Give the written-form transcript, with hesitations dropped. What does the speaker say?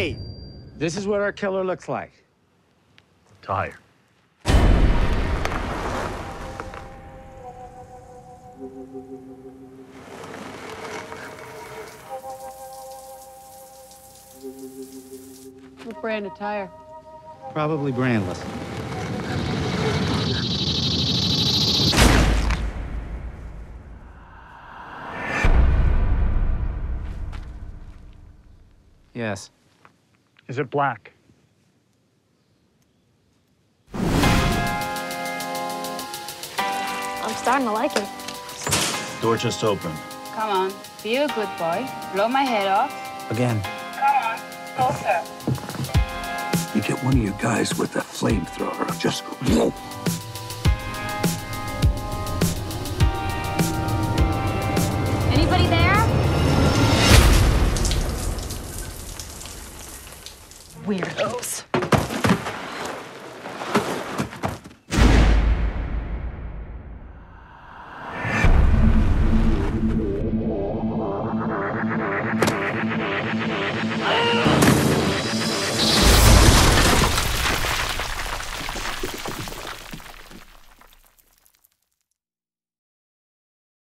Hey, this is what our killer looks like. Tired. What brand of tire? Probably brandless. Yes. Is it black? I'm starting to like it. Door just opened. Come on, be a good boy. Blow my head off. Again. Come on, closer. You get one of your guys with a flamethrower, just go. Anybody there? Weirdos.